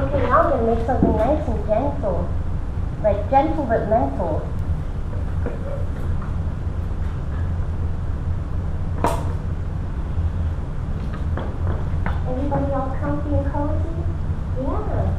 thinking now I'm going to make something nice and gentle. Like gentle but mental. Everybody all comfy and cozy? Yeah.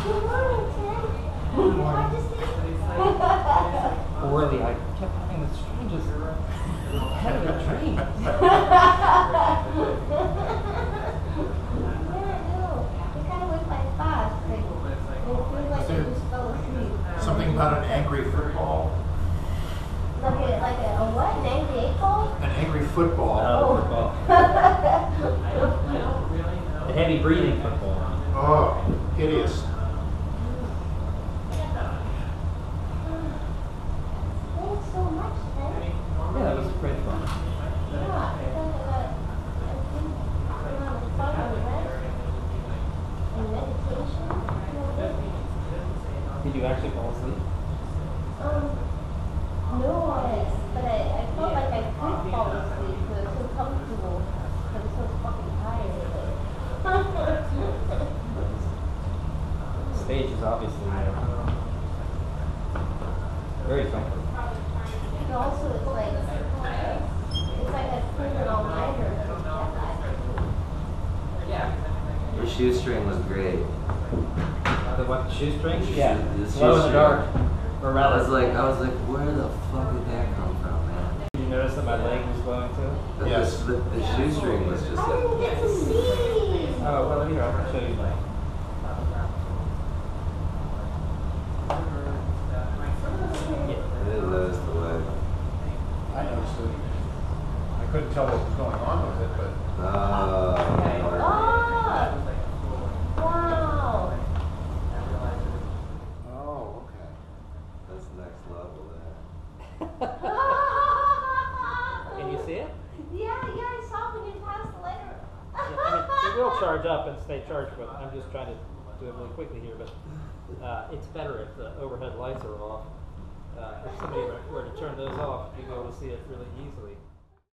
Good morning, Tim. Good morning. Worthy. I kept having it changes your head of a dream. Something about an angry football. Like a what? An angry eight ball? An angry football. Oh. Football. I don't really know. The heavy breathing football. Oh, hideous. Did you actually fall asleep? No, but I felt like I could fall asleep because it was so comfortable. I was so fucking tired. The stage is obviously very comfortable. And also, it's like I've put an all-nighter. Yeah. Your shoestring was great. What, the shoestring? Yeah. The shoestring. Glow in the dark. I was like, where the fuck did that come from, man? Did you notice that my leg was glowing too? Yes. The shoestring was just like... I didn't get to see! Oh, well, here, I'll show you my... I didn't notice the leg. I noticed it. I couldn't tell what was going on with it, but... Can you see it? Yeah, I saw when you passed the letter. It will charge up and stay charged, but I'm just trying to do it really quickly here. But it's better if the overhead lights are off. If somebody were to turn those off, you'd be able to see it really easily.